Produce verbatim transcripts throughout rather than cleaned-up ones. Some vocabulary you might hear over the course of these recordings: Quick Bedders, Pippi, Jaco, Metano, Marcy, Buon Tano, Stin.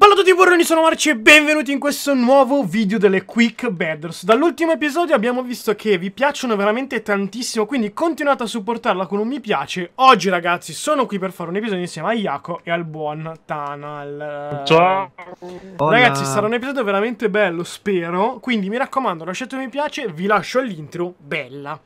Ciao a tutti burroni, sono Marci e benvenuti in questo nuovo video delle Quick Bedders. Dall'ultimo episodio abbiamo visto che vi piacciono veramente tantissimo, quindi continuate a supportarla con un mi piace. Oggi ragazzi sono qui per fare un episodio insieme a Jaco e al buon Tano. Ciao! Ragazzi, sarà un episodio veramente bello, spero. Quindi mi raccomando, lasciate un mi piace, vi lascio all'intro, bella!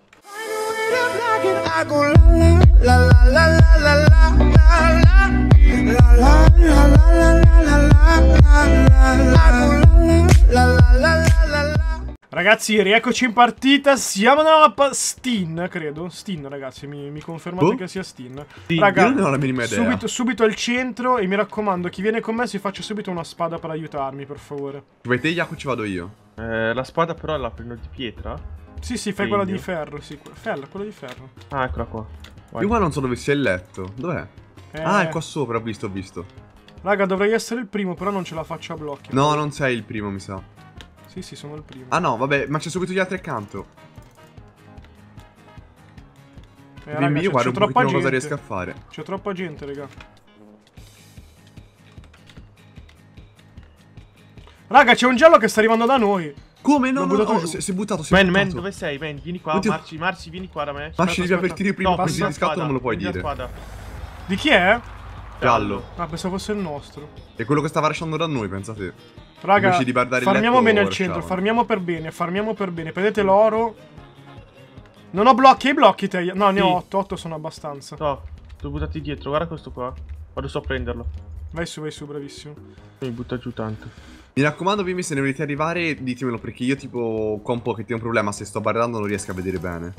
Ragazzi, rieccoci in partita. Siamo nella mappa Stin, credo. Stin, ragazzi, mi, mi confermate oh? che sia Stin. Sì, raga, io non ho la minima idea. Subito, subito al centro. E mi raccomando, chi viene con me si faccia subito una spada per aiutarmi, per favore. Vai te, Jaco, ci vado io. Eh, la spada però la prendo di pietra? Sì, sì, fai quella di ferro, sì. Ferro, quella di ferro. Ah, eccola qua. Vai. Io qua non so dove sia il letto. Dov'è? Eh... Ah, è qua sopra, ho visto, ho visto. Raga, dovrei essere il primo, però non ce la faccio a blocchi. No, poi non sei il primo, mi sa. Sì, sì, sono il primo. Ah no, vabbè, ma c'è subito gli altri accanto. Eh, raga, io guardo un po' che cosa riesco a fare. C'è troppa gente, raga. Raga, c'è un giallo che sta arrivando da noi. Come? No, no, no, si è buttato, si è buttato. Man, man, dove sei? Man, vieni qua, Marci, Marci, vieni qua da me. Marci, devi avvertire prima, così di scatto non me lo puoi dire. Di chi è? Giallo. Ah, pensavo fosse il nostro. È quello che stava lasciando da noi, pensate. Raga, farmiamo bene al centro, farmiamo per bene, farmiamo per bene. Prendete l'oro. Non ho blocchi, hai blocchi te? No, ne ho otto, otto sono abbastanza. No, ti ho buttati dietro, guarda questo qua. Vado su a prenderlo. Vai su, vai su, bravissimo. Mi butta giù tanto. Mi raccomando, bimbi, se ne volete arrivare, ditemelo, perché io tipo qua un po' che ti ho un problema. Se sto barrando non riesco a vedere bene.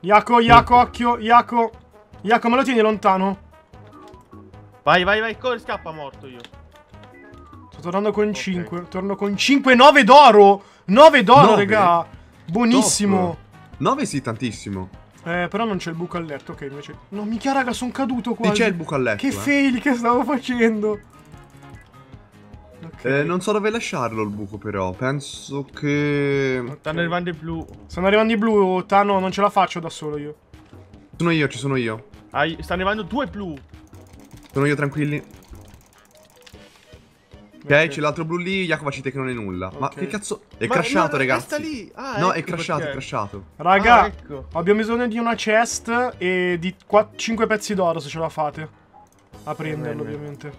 Jaco, Jaco, occhio, Jaco. Jaco, me lo tieni lontano? Vai, vai, vai, corri, scappa, morto io. Sto tornando con okay. cinque, torno con cinque, nove d'oro. nove d'oro, raga. Buonissimo. nove sì, tantissimo. Eh, però non c'è il buco al letto, ok, invece. No, mica, raga, sono caduto quasi. Sì, c'è il buco al letto. Che eh. fail che stavo facendo. Okay. Eh, non so dove lasciarlo il buco, però. Penso che... Okay. Stanno arrivando i blu. Stanno arrivando i blu, Tano, non ce la faccio da solo io. Sono io, ci sono io. Ah, stanno arrivando due blu. Sono io, tranquilli. Ok, okay, c'è l'altro blu lì. Jacopo, ci te che non è nulla. Okay. Ma che cazzo? È ma crashato, no, ragazzi. Sta lì. Ah, no, ecco è crashato, perché. è crashato. Raga, ah, ecco. abbiamo bisogno di una chest e di cinque pezzi d'oro, se ce la fate. A prenderlo, bene, ovviamente.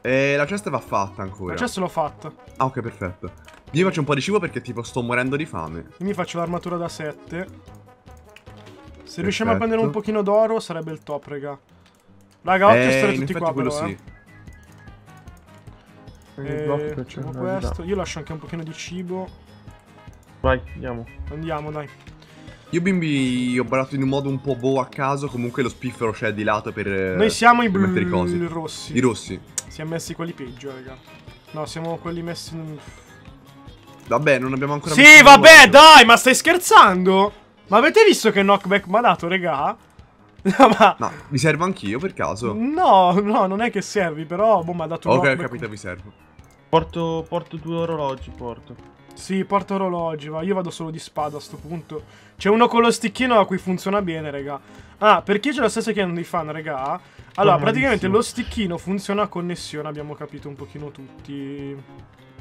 E la chest va fatta ancora. La chest l'ho fatta. Ah, ok, perfetto. Io faccio un po' di cibo perché tipo sto morendo di fame. Io mi faccio l'armatura da sette. Se perfetto. riusciamo a prendere un pochino d'oro sarebbe il top, raga. Raga, occhio, eh, stare tutti qua, quello però, sì. eh. Eh, facciamo questo. Io lascio anche un pochino di cibo. Vai, andiamo. Andiamo, dai. Io, bimbi, ho barato in un modo un po' boh a caso. Comunque lo spiffero c'è di lato per... Noi siamo i blu, i rossi. I rossi. Siamo messi quelli peggio, raga. No, siamo quelli messi... In... Vabbè, non abbiamo ancora... Sì, vabbè, dai, ma stai scherzando? Ma avete visto che knockback mi ha dato, raga? No, ma... ma mi servo anch'io per caso? No, no, non è che servi, però boh, mi ha dato un... Ok, capito, mi servo. Porto, porto due orologi, porto. Sì, porto orologi, va. Io vado solo di spada a sto punto. C'è uno con lo sticchino a cui funziona bene, raga. Ah, perché c'è la stessa che non dei fan, raga? Allora, oh, praticamente lo sticchino funziona a connessione, abbiamo capito un pochino tutti.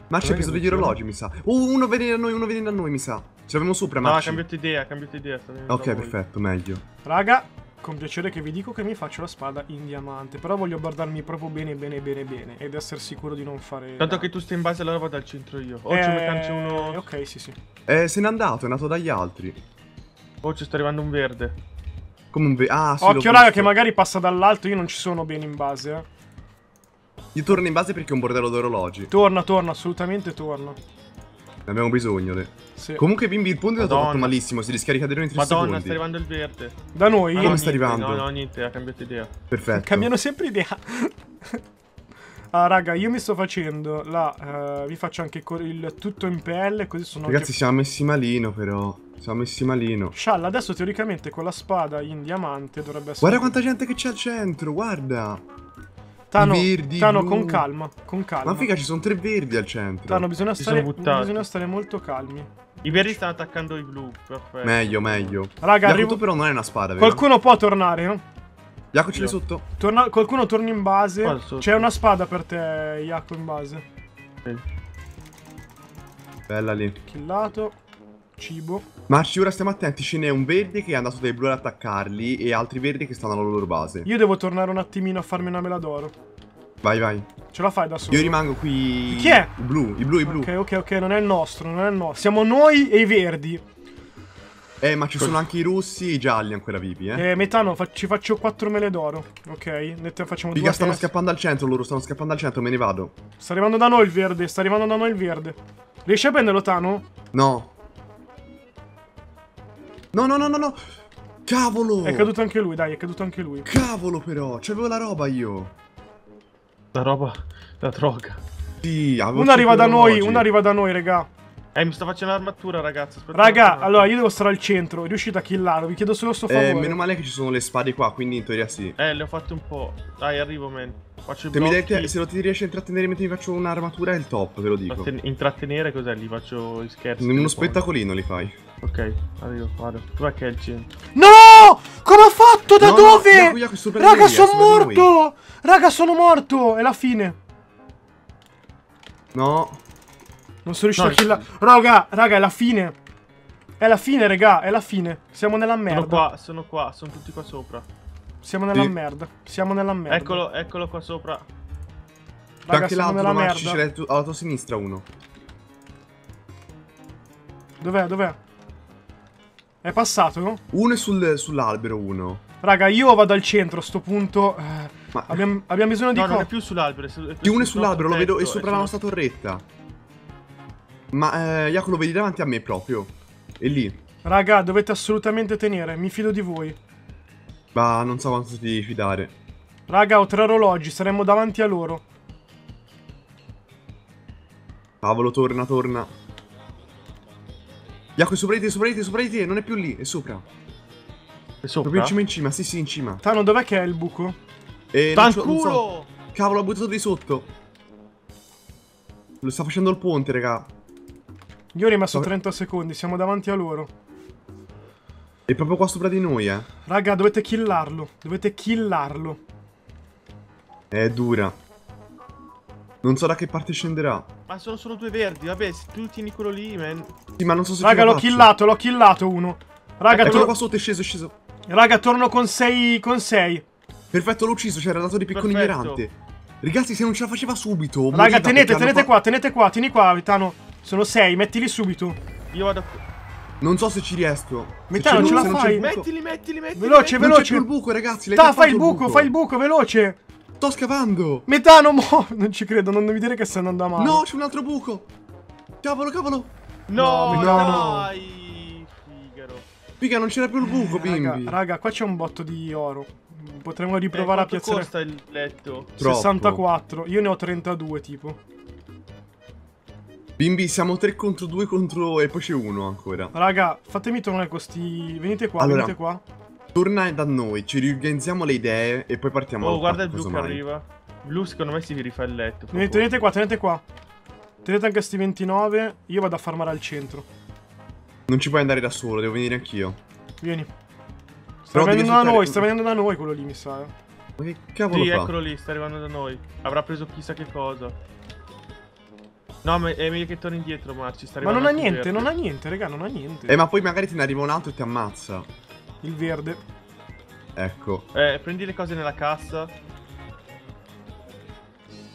Ma c'è preso degli orologi, mi sa. Oh, uno viene da noi, uno viene da noi, mi sa. Ce l'avevamo sopra, ma... No, ha cambiato idea, ha cambiato idea. Ok, perfetto, meglio. Raga, con piacere che vi dico che mi faccio la spada in diamante. Però voglio guardarmi proprio bene, bene, bene, bene. Ed essere sicuro di non fare... Tanto che tu stai in base, allora vado al centro io. O eh... ci metto uno... Ok, sì, sì. Eh, se n'è andato, è nato dagli altri. Oh, ci sta arrivando un verde. Come un verde? Ah, sì. Occhio, raga, che magari passa dall'alto. Io non ci sono bene in base, eh. Io torno in base perché è un bordello d'orologi. Torna, torna, assolutamente torna. Ne abbiamo bisogno, le. Sì. Comunque, bimbi, il punto è stato fatto malissimo. Si riscarica dentro in tre Madonna, secondi. Madonna, sta arrivando il verde. Da noi? Come no, sta arrivando? No, no, niente, ha cambiato idea. Perfetto. Cambiano sempre idea. Ah, raga, io mi sto facendo la... Uh, vi faccio anche il tutto in pelle, così sono... Ragazzi, anche... siamo messi malino, però. Siamo messi malino. Scialla, adesso teoricamente con la spada in diamante dovrebbe essere... Guarda quanta gente che c'è al centro, guarda. Tano, verdi, Tano con calma, con calma. Ma figa, ci sono tre verdi al centro. Tano, bisogna stare, bisogna stare molto calmi. I verdi stanno attaccando i blu, perfetto. Meglio, meglio. Raga, arrivo... però non è una spada, vero? Qualcuno può tornare, no? Jaco, ce l'hai sotto. Torna, qualcuno torna in base. C'è una spada per te, Jaco, in base. Okay. Bella lì. Killato. Cibo. Ma ci ora stiamo attenti, ce n'è un verde che è andato dai blu ad attaccarli e altri verdi che stanno alla loro base. Io devo tornare un attimino a farmi una mela d'oro. Vai, vai. Ce la fai da solo. Io rimango qui. Chi è? I blu, i blu, i blu. Ok, ok, ok, non è il nostro, non è il nostro. Siamo noi e i verdi. Eh, ma ci sono anche i russi e i gialli ancora vivi, eh. Eh, Metano, fa ci faccio quattro mele d'oro. Ok, ne facciamo due. Figa, stanno scappando al centro, loro stanno scappando al centro, me ne vado. Sta arrivando da noi il verde, sta arrivando da noi il verde. Riesci a prenderlo, Tano? No. No, no, no, no, no. Cavolo. È caduto anche lui, dai, è caduto anche lui. Cavolo però, c'avevo la roba io. La roba, la droga. Sì, uno arriva da noi, uno arriva da noi, raga. Eh, mi sta facendo l'armatura, ragazzi. Aspetta, raga, allora io devo stare al centro. Riuscite a killarlo, vi chiedo solo sto favore. Eh, meno male che ci sono le spade qua, quindi in teoria sì. Eh, le ho fatte un po'. Dai, arrivo, man. Faccio il blocco. Se non ti riesci a intrattenere mentre mi faccio un'armatura è il top, ve lo dico. Intrattenere cos'è? Gli faccio gli scherzi. Uno spettacolino li fai. Ok, arrivo, vado. Dov'è che è il centro? No! Come ho fatto? Da no, dove? No, no, raga, sono morto! Raga, sono morto! È la fine. No. Non sono riuscito no, a killare. Raga, raga, è la fine. È la fine, raga, è la fine. Siamo nella merda. Sono qua, sono qua, sono tutti qua sopra. Siamo nella sì. merda. Siamo nella merda. Eccolo, eccolo qua sopra. Raga, anche siamo nella merda. C'è alla tua sinistra uno. Dov'è, dov'è? È passato, no? Uno è sul, sull'albero, uno. Raga, io vado al centro a sto punto. Ma abbiamo, abbiamo bisogno di... No, non è più sull'albero. Uno è sull'albero, lo vedo, è sopra la nostra torretta. Ma eh, Jaco, lo vedi davanti a me proprio. È lì. Raga, dovete assolutamente tenere, mi fido di voi. Ma non so quanto ti fidare. Raga, ho tre orologi, saremmo davanti a loro. Cavolo, torna, torna. Jaco, è sopra di te, sopra di te, sopra di te, non è più lì, è sopra. È sopra? Proprio in cima, in cima, sì sì, in cima. Tano, dov'è che è il buco? Eh, Tanculo! So. Cavolo, ha buttato di sotto. Lo sta facendo il ponte, raga. Io ho rimesso trenta secondi, siamo davanti a loro. È proprio qua sopra di noi, eh. Raga, dovete killarlo. Dovete killarlo. È dura. Non so da che parte scenderà. Ma sono solo due verdi, vabbè, se tu tieni quello lì, man. Sì, ma non so se... Raga, l'ho killato, l'ho killato uno. Raga, torno qua sotto, è sceso, è sceso. Raga, torno con sei, con sei. Perfetto, l'ho ucciso, c'era dato di piccone ignorante. Ragazzi, se non ce la faceva subito... Raga, tenete, tenete qua, tenete qua, tieni qua, Metano. Sono sei, mettili subito. Io vado qui. Non so se ci riesco. Metano, ce la fai. Mettili, mettili, mettili. Veloce, veloce. Non c'è più il buco, ragazzi. Ta, fai il buco, fai il buco, veloce. Sto scavando. Metano, mo. Non ci credo, non mi dire che sta andando a male. No, c'è un altro buco. Cavolo, cavolo. No, no, dai. Figaro. Figa, non c'era più il buco, bimbi. Raga, raga, qua c'è un botto di oro. Potremmo riprovare a piazzare. Quanto costa il letto? sessantaquattro. Io ne ho trentadue, tipo. Bimbi, siamo tre contro due contro... e poi c'è uno ancora. Raga, fatemi tornare questi... Venite qua, allora, venite qua. Torna da noi, ci riorganizziamo le idee e poi partiamo. Oh, guarda il blu che arriva. Blu secondo me si rifà il letto. Tenete, tenete qua, tenete qua. Tenete anche sti ventinove, io vado a farmare al centro. Non ci puoi andare da solo, devo venire anch'io. Vieni. Sta venendo da noi, sta venendo da noi quello lì, mi sa. Ma che cavolo fa? Sì, eccolo lì, sta arrivando da noi. Avrà preso chissà che cosa. No, ma è meglio che torni indietro, Marci. Sta ma non ha niente, verde. non ha niente, raga, non ha niente. Eh, ma poi magari te ne arriva un altro e ti ammazza. Il verde. Ecco. Eh, prendi le cose nella cassa.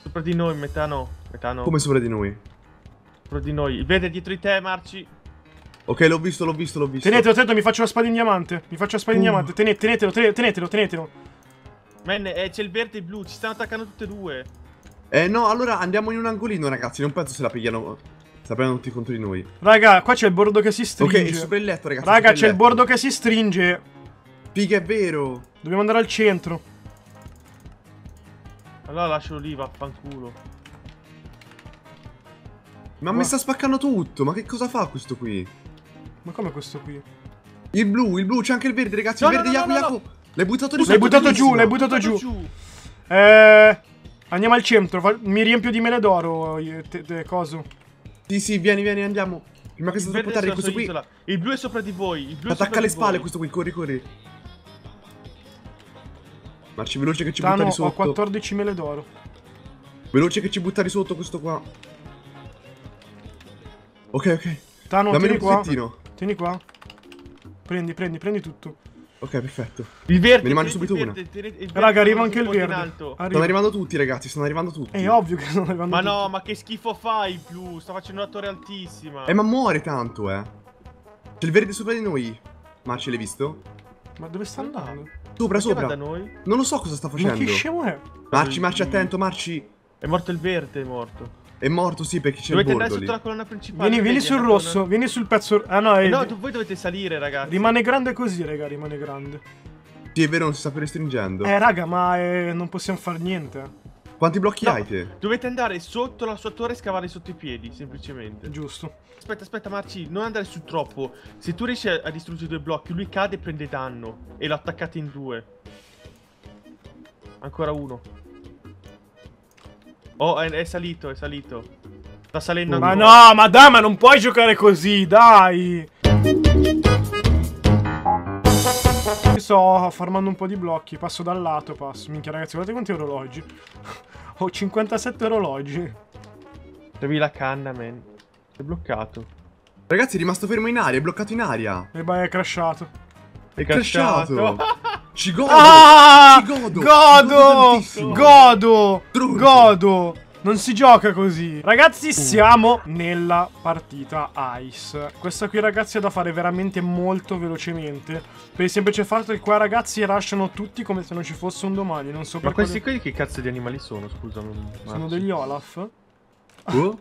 Sopra di noi, Metano. Metano. Come sopra di noi? Sopra di noi. Il verde è dietro di te, Marci. Ok, l'ho visto, l'ho visto, l'ho visto. Tenetelo, tenetelo, mi faccio la spada in diamante. Mi faccio la spada uh. in diamante. Tenet, tenetelo, tenetelo, tenetelo. Man, eh, c'è il verde e il blu, ci stanno attaccando tutte e due. Eh no, allora andiamo in un angolino, ragazzi. Non penso se la pigliano. Se la prendono tutti contro di noi. Raga, qua c'è il bordo che si stringe. Ok, è sopra il letto, ragazzi. Raga, c'è il, il bordo che si stringe. Figa, è vero. Dobbiamo andare al centro. Allora lascialo lì, vaffanculo. Ma mi sta spaccando tutto. Ma che cosa fa questo qui? Ma come questo qui? Il blu, il blu, c'è anche il verde, ragazzi. No, il verde, no, Jaco, no, Jaco. No. L'hai buttato, l'hai buttato giù, l'hai buttato giù. giù. Eh... Andiamo al centro, mi riempio di mele d'oro, coso. Sì, sì, vieni, vieni, andiamo. Prima che si troppo tardi, questo qui. Isola. Il blu è sopra di voi, il blu. Attacca le spalle, voi. questo qui, corri, corri. Marci veloce che ci Tano, butta di sotto. Ho quattordicimila d'oro. Veloce che ci butta di sotto questo qua. Ok, ok. Tano, dammi tieni un pezzettino. Qua. Tieni qua. Prendi, prendi, prendi tutto. Ok, perfetto. Il verde. Me ne mangio subito una. Raga, arriva anche il verde. Arriva. Stanno arrivando tutti, ragazzi. Stanno arrivando tutti. È ovvio che stanno arrivando ma tutti. Ma no, ma che schifo fai più? Sta facendo una torre altissima. Eh, ma muore tanto, eh. C'è il verde sopra di noi. Ma ce l'hai visto? Ma dove sta andando? Sopra, sopra. Da noi? Non lo so cosa sta facendo. Ma che scemo è? Marci, Marci, attento, Marci. È morto il verde, è morto. È morto, sì, perché c'è il bordo lì. Dovete andare sotto la colonna principale. Vieni, vieni sul rosso, colonna... vieni sul pezzo... Ah no, eh, no tu, voi dovete salire, ragazzi. Rimane grande così, raga, rimane grande. Sì, è vero, non si sta più restringendo. Eh, raga, ma eh, non possiamo fare niente. Quanti blocchi no, hai te? Dovete andare sotto la sua torre e scavare sotto i piedi, semplicemente. Giusto. Aspetta, aspetta, Marci, non andare su troppo. Se tu riesci a distruggere due blocchi, lui cade e prende danno. E lo attaccate in due. Ancora uno. Oh, è, è salito, è salito. Sta salendo ancora. Ma no, ma dai, ma non puoi giocare così, dai. Io sto farmando un po' di blocchi, passo dal lato, passo. Minchia, ragazzi, guardate quanti orologi. Ho cinquantasette orologi. Devi la canna, man. È bloccato. Ragazzi, è rimasto fermo in aria, è bloccato in aria. E beh, è crashato. È, è crashato, crashato. Ci godo, ah, ci godo, godo, ci godo, godo, Trunto. godo, non si gioca così. Ragazzi, siamo nella partita Ice. Questa qui, ragazzi, è da fare veramente molto velocemente. Per il semplice fatto che qua, ragazzi, rushano tutti come se non ci fosse un domani. Non so. Ma questi quale... qui che cazzo di animali sono, scusami? Marci. Sono degli Olaf? Oh?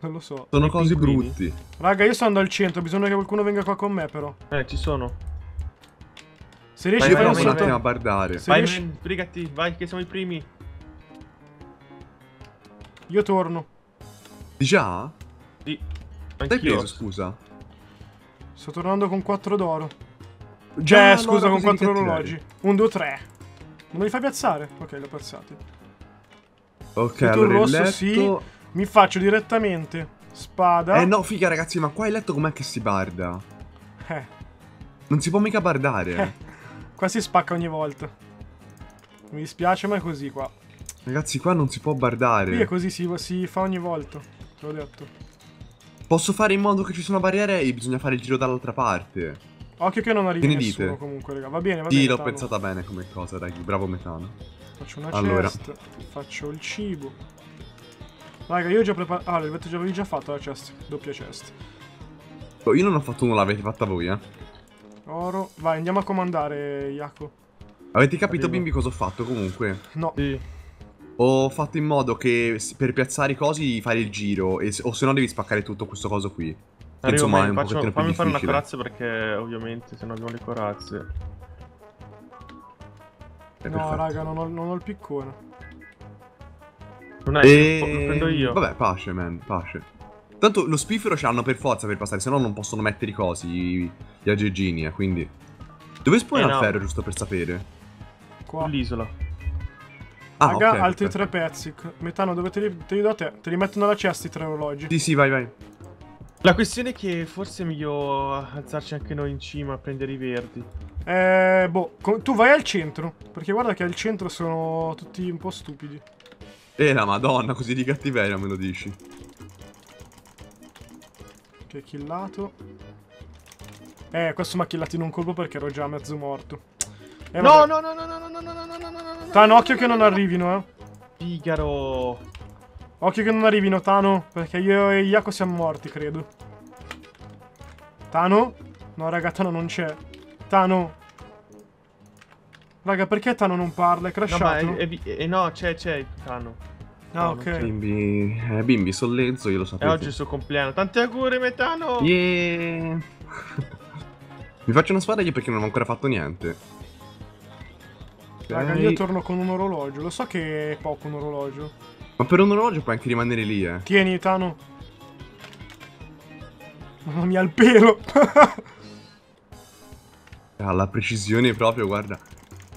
Non lo so. Sono cose brutti. Raga, io sto andando al centro, bisogna che qualcuno venga qua con me, però. Eh, ci sono. Se riesci vai, a fare un salto a bardare. Se vai, riesci... brigati, vai che siamo i primi. Io torno. Già? Sì. L'hai preso, scusa? Sto tornando con quattro d'oro. Già, eh, scusa, con quattro orologi. uno, due, tre. Non mi fai piazzare? Ok, l'ho piazzato. Ok, tutto allora rosso, il letto... sì. Mi faccio direttamente spada. Eh no, figa, ragazzi, ma qua il letto com'è che si barda? Eh. Non si può mica bardare. Eh. Qua si spacca ogni volta. Mi dispiace ma è così qua. Ragazzi qua non si può bardare. Qui è così, si, si fa ogni volta. Te l'ho detto. Posso fare in modo che ci sono barriere e bisogna fare il giro dall'altra parte. Occhio che non arrivi che nessuno dite? Comunque raga. Va bene, va sì, bene. Sì, l'ho pensata bene come cosa ragazzi. Bravo Metano. Faccio una allora. chest. Faccio il cibo. Raga io ho già preparato. Ah l'avevi già fatto la chest. Doppia chest. Io non ho fatto nulla, l'avete fatta voi eh. Oro. Vai, andiamo a comandare, Jaco. Avete capito, Arrivo. bimbi, cosa ho fatto comunque? No. Sì. Ho fatto in modo che per piazzare i cosi fare il giro, e, o se no devi spaccare tutto questo coso qui. Arrivo, insomma, man, è un faccio, pochettino più difficile. Fammi fare una corazza perché, ovviamente, se no abbiamo le corazze. È no, perfetto. Raga, non ho, non ho il piccone. Non hai, e... lo prendo io. Vabbè, pace, man, pace. Tanto lo spiffero ce l'hanno per forza per passare, se no non possono mettere i cosi, gli aggeggini, eh, quindi... Dove spawna eh no. il ferro, giusto per sapere? Qua. Sull'isola. Ah, raga, okay, altri perfetto. tre pezzi. Metano, dove te li, te li do a te? Te li mettono alla cesta i tre orologi. Sì, sì, vai, vai. La questione è che forse è meglio alzarci anche noi in cima a prendere i verdi. Eh, boh, tu vai al centro, perché guarda che al centro sono tutti un po' stupidi. Eh, la madonna, così di cattiveria me lo dici. Che è killato. Eh, questo mi ha killato in un colpo perché ero già mezzo morto. Eh, no, no, no, no, no, no, no, no, no, no, no, Tano, occhio che non arrivino, eh. Figaro. Occhio che non arrivino, Tano, perché io e Jaco siamo morti, credo. Tano? No, raga, Tano non c'è. Tano. Raga, perché Tano non parla? È crashato? No, ma è, è, è, no, c'è, c'è Tano. Ah, no, ok. Bimbi, eh, bimbi sono Lenzo, io lo sapevo. E oggi è il suo compleanno. Tanti auguri, Metano! Yeah. Mi faccio una spada io perché non ho ancora fatto niente. Raga, okay. Io torno con un orologio. Lo so che è poco un orologio. Ma per un orologio puoi anche rimanere lì, eh. Tieni, Tano. Mamma mia, il pelo! Ah, la precisione proprio, guarda.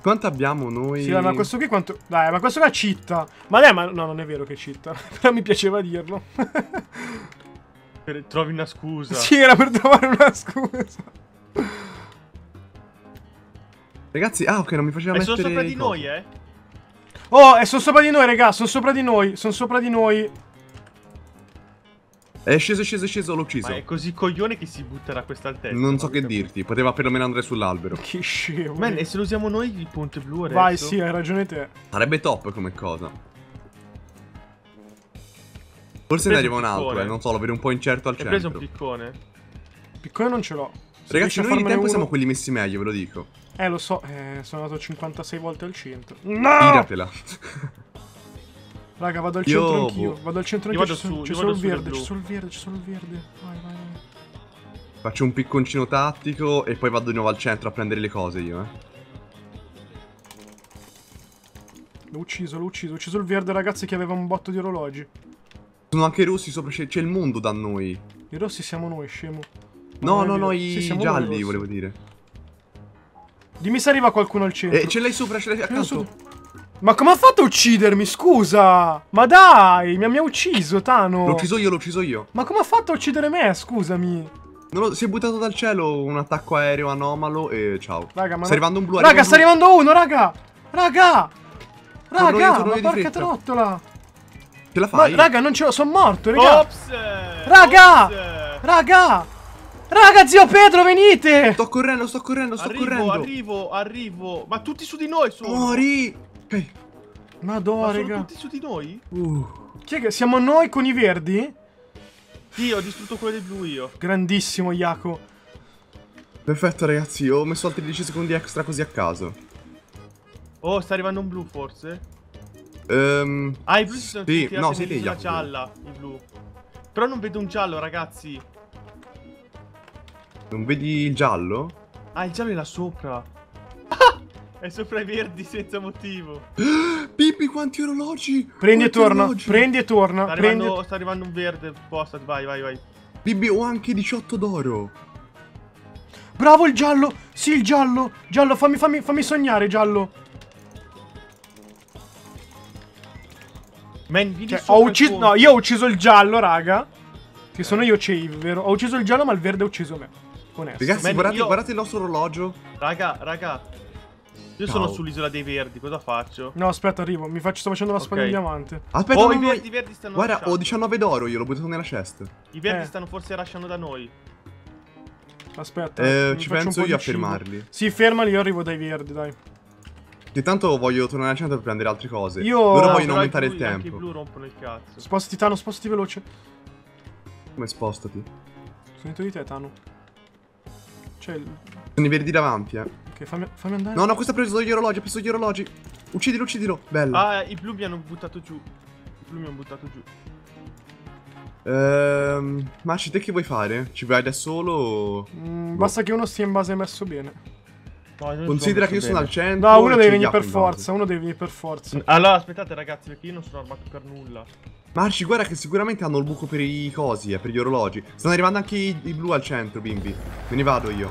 Quanto abbiamo noi? Sì, ma questo qui quanto... Dai, ma questo qua citta. Ma dai, ma... No, non è vero che citta. Però mi piaceva dirlo. Trovi una scusa. Sì, era per trovare una scusa. Ragazzi, ah ok, non mi faceva e mettere... sono sopra di cose. Noi, eh. Oh, e sono sopra di noi, raga, sono sopra di noi, sono sopra di noi. È sceso, è sceso, è sceso, l'ho ucciso. Ma è così coglione che si butta da questa altezza. Non so che dirti, poteva perlomeno andare sull'albero. Che scemo. Man, e se lo usiamo noi il ponte blu adesso? Vai, sì, hai ragione te. Sarebbe top come cosa. Forse ne arriva un altro, eh, non so, lo vedo un po' incerto al centro. Hai preso un piccone? Piccone non ce l'ho. Ragazzi, noi di tempo uno... siamo quelli messi meglio, ve lo dico. Eh, lo so, eh, sono andato cinquantasei volte al centro. No! Tiratela. Raga, vado al io, centro anch'io. Vado al centro anch'io. C'è solo, solo il verde, c'è solo il verde, c'è solo il verde. Vai, vai, vai. Faccio un picconcino tattico e poi vado di nuovo al centro a prendere le cose io, eh. L'ho ucciso, l'ho ucciso. Ho ucciso il verde, ragazzi, che aveva un botto di orologi. Sono anche i rossi sopra, c'è il mondo da noi. I rossi siamo noi, scemo. No, no, no, i sì, gialli volevo dire. Dimmi se arriva qualcuno al centro. E eh, ce l'hai sopra, ce l'hai accanto su... Ma come ha fatto a uccidermi, scusa? Ma dai, mi ha, mi ha ucciso, Tano. L'ho ucciso io, l'ho ucciso io. Ma come ha fatto a uccidere me, scusami? Non lo... Si è buttato dal cielo un attacco aereo anomalo e ciao. Raga, ma sta arrivando un blu. Raga, arriva sta blu. arrivando uno, raga. Raga. Raga, torno io, torno io ma porca trottola. Ce la fai? Ma, raga, non ce l'ho, sono morto, raga. Ops. Raga. Ops. Raga. Raga, zio Pedro, venite! Sto correndo, sto correndo, sto arrivo, correndo. Arrivo, arrivo. Ma tutti su di noi sono. Mori. Okay. Madonna, ma raga. Sono tutti su di noi? Uh. Chi è che siamo noi con i verdi? Sì, ho distrutto quello dei blu io. Grandissimo, Jaco. Perfetto, ragazzi. Ho messo altri dieci secondi extra così a caso. Oh, sta arrivando un blu, forse? Um, ah, i blu si sono sì, no, sei lì, Jaco. Gialla, i blu. Però non vedo un giallo, ragazzi. Non vedi il giallo? Ah, il giallo è là sopra. Ah! È sopra i verdi senza motivo. Pippi, quanti orologi! Prendi quanti e torna, orologi? prendi e torna. Sta arrivando, prendi... sta arrivando un verde, posta, vai, vai, vai. Pippi, ho anche diciotto d'oro. Bravo il giallo! Sì, il giallo! Giallo, fammi, fammi, fammi sognare, giallo. Man, cioè, ho ucciso, no, io ho ucciso il giallo, raga. Che sono io cave, vero? Ho ucciso il giallo, ma il verde ha ucciso me. Onesto. Ragazzi, Man, guardate, io... guardate il nostro orologio. Raga, raga. Io Ciao. sono sull'isola dei verdi, cosa faccio? No, aspetta, arrivo. Mi faccio, sto facendo la spada okay. di diamante. Aspetta, oh, no, i verdi, no, verdi stanno Guarda, lasciando. Ho diciannove d'oro, io l'ho buttato nella chest. I verdi eh. stanno forse lasciando da noi. Aspetta. Eh, ci penso io a fermarli. Sì, fermali, io arrivo dai verdi, dai. Che tanto voglio tornare al centro per prendere altre cose. Io Loro no, vogliono aumentare blu, il tempo. Anche i blu rompono il cazzo. Spostati, Tano, spostati veloce. Come spostati? Sono dietro di te, Tano. Cioè, il... sono i verdi davanti, eh. Ok, fammi, fammi andare. No, no, questo ha preso gli orologi, ha preso gli orologi. Uccidilo, uccidilo. Bello. Ah, i blu mi hanno buttato giù. I blu mi hanno buttato giù. Ehm, Marci, te che vuoi fare? Ci vai da solo o... mm, no. Basta che uno stia in base messo bene. No, Considera che io bene. sono al centro. No, uno deve venire per forza, uno deve venire per forza. Allora, aspettate ragazzi, perché io non sono armato per nulla. Marci, guarda che sicuramente hanno il buco per i cosi, eh, per gli orologi. Stanno arrivando anche i, i blu al centro, bimbi. Me ne vado io.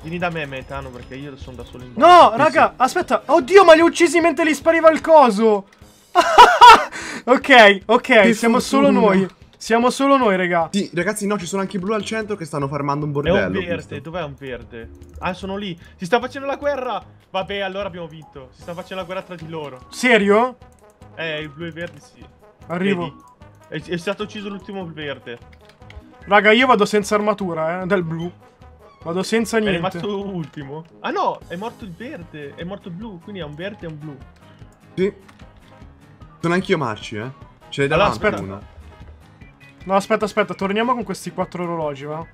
Vieni da me, Metano, perché io sono da solo in base. No, Penso. raga, aspetta. Oddio, ma li ho uccisi mentre gli spariva il coso. Ok, ok, che siamo solo noi. Siamo solo noi, raga. Sì, ragazzi, no, ci sono anche i blu al centro che stanno farmando un bordello. È un verde, dov'è un verde? Ah, sono lì. Si sta facendo la guerra. Vabbè, allora abbiamo vinto. Si sta facendo la guerra tra di loro. Serio? Eh, il blu e verde sì. Arrivo. È, è stato ucciso l'ultimo verde. Raga, io vado senza armatura, eh, dal blu. Vado senza niente. È rimasto ultimo. Ah no, è morto il verde, è morto il blu, quindi è un verde e un blu. Sì. Sono anch'io Marci, eh. Ce l'hai davanti allora, una. No, aspetta, aspetta, torniamo con questi quattro orologi, va?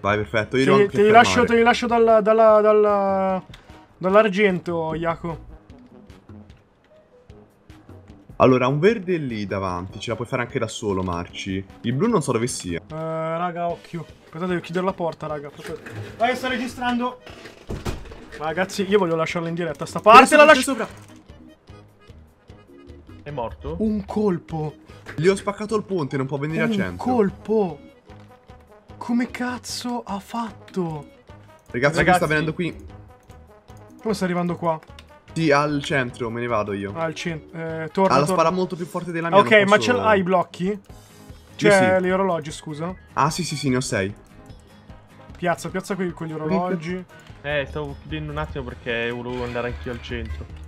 Vai, perfetto, io te, non... Te li lascio, te li lascio dalla... dalla... dalla... dall'argento, Jaco. Allora, un verde è lì davanti, ce la puoi fare anche da solo, Marci. Il blu non so dove sia. Eh, raga, occhio. Aspetta, devo chiudere la porta, raga. Vai, sto registrando. Ragazzi, io voglio lasciarla in diretta. Sta parte la lascio sopra. È morto? Un colpo. Gli ho spaccato il ponte, non può venire a centro. Un colpo. Come cazzo ha fatto? Ragazzi, che sta venendo qui? Come sta arrivando qua? Sì, al centro, me ne vado io. Al centro, eh, torno. Ha la spara molto più forte della mia. Ok, ma ce l'hai i blocchi? Cioè, sì, sì. gli orologi, scusa. Ah, sì, sì, sì, ne ho sei. Piazza, piazza qui con gli orologi. Eh, stavo chiudendo un attimo perché volevo andare anch'io al centro.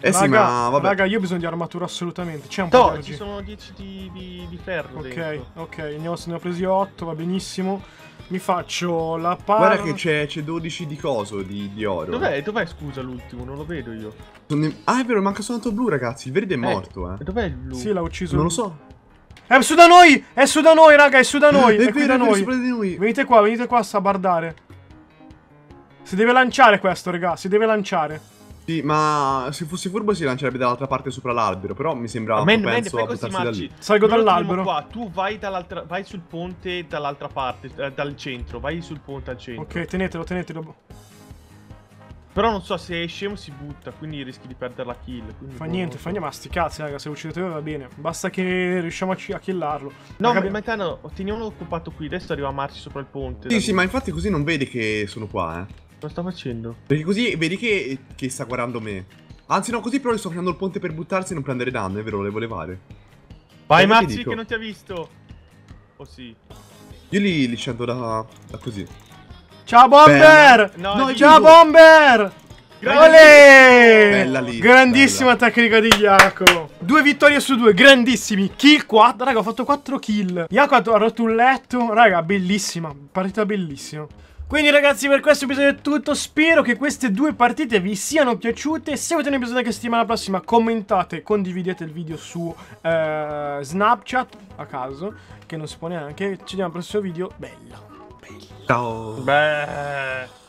Eh raga, sì, ma vabbè. Raga, io ho bisogno di armatura assolutamente. C'è un no, po' di... No, ci sono dieci di, di, di ferro. Ok, dentro. Ok, ne ho, ne ho presi otto, va benissimo. Mi faccio la par... Guarda che c'è dodici di coso, di, di oro. Dov'è, dov'è, scusa, l'ultimo? Non lo vedo io. Sono... Ah, è vero, manca soltanto il blu, ragazzi. Il verde è eh, morto, eh. Dov'è il blu? Sì, l'ha ucciso. Non lo so. È su da noi! È su da noi, raga, è su da noi! È qui da noi! Venite qua, venite qua a sabardare. Si deve lanciare questo, raga, si deve lanciare. Sì, ma se fosse furbo si lancerebbe dall'altra parte sopra l'albero, però mi sembrava propenso a buttarsi da lì. Salgo dall'albero. Qua, tu vai dall'altra, vai sul ponte dall'altra parte, eh, dal centro, vai sul ponte al centro. Ok, tenetelo, tenetelo. Però non so, se è scemo si butta, quindi rischi di perdere la kill. Fa niente, fa niente, ma sti cazzi, raga, se uccidete voi va bene. Basta che riusciamo a, a killarlo. No, ma Metano, teniamolo occupato qui, adesso arriva a Marci sopra il ponte. Sì, sì, ma infatti così non vede che sono qua, eh. Cosa sta facendo? Perché così vedi che, che sta guardando me. Anzi no, così però le sto creando il ponte per buttarsi e non prendere danno, è vero, le volevo levare. Vai Marci che non ti ha visto. Oh sì. Io li, li scendo da, da così. Ciao Bomber! No, no, ciao dico. Bomber! Bella lì, grandissima bella. Tecnica di Jaco. Due vittorie su due, grandissimi. Kill quattro, raga, ho fatto quattro kill. Jaco ha rotto un letto, raga, bellissima. Partita bellissima. Quindi ragazzi, per questo episodio è tutto, spero che queste due partite vi siano piaciute. Se avete un episodio anche settimana prossima, commentate, condividete il video su eh, Snapchat, a caso, che non si può neanche. Ci vediamo al prossimo video, bello. Ciao. Beh.